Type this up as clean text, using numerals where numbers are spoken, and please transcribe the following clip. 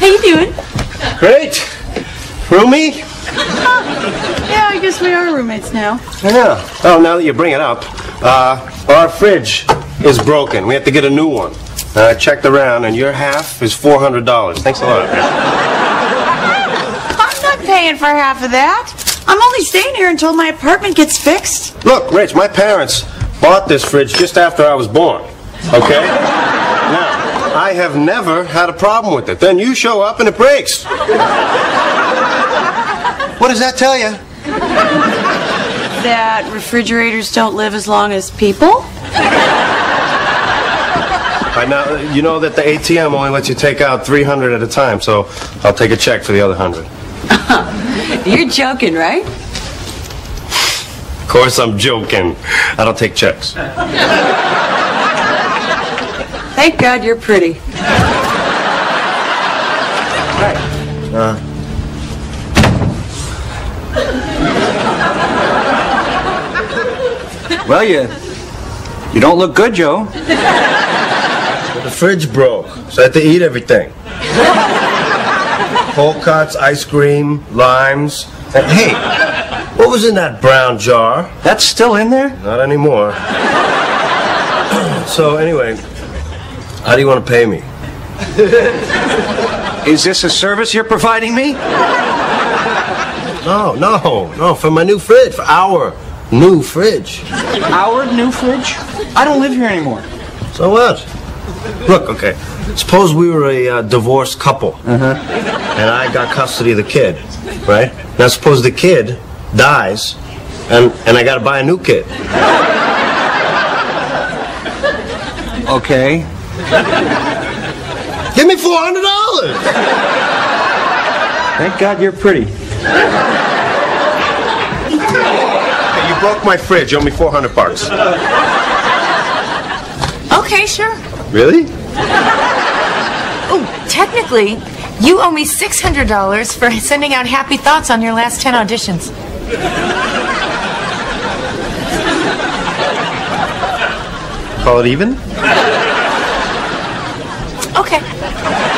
How you doing? Great. Roomie? Yeah, I guess we are roommates now. I know. Oh, now that you bring it up, our fridge is broken. We have to get a new one. I checked around, and your half is $400. Thanks a lot. I'm not paying for half of that. I'm only staying here until my apartment gets fixed. Look, Rich, my parents bought this fridge just after I was born, okay? Now, I have never had a problem with it. Then you show up and it breaks. What does that tell you? That refrigerators don't live as long as people? Now, you know that the ATM only lets you take out 300 at a time, so I'll take a check for the other 100. You're joking, right? Of course I'm joking. I don't take checks. Thank God you're pretty. Right. Well, you don't look good, Joe. The fridge broke, so I had to eat everything. Cold cuts, ice cream, limes. And, hey, what was in that brown jar? That's still in there? Not anymore. So anyway, how do you want to pay me? Is this a service you're providing me? No, for my new fridge, for our new fridge. Our new fridge? I don't live here anymore. So what? Look, okay, suppose we were a divorced couple, and I got custody of the kid, right? Now suppose the kid dies, and I gotta buy a new kid. Okay. Give me $400! Thank God you're pretty. Hey, you broke my fridge, you owe me $400. Okay, sure. Really? Oh, technically, you owe me $600 for sending out happy thoughts on your last 10 auditions. Call it even? Okay.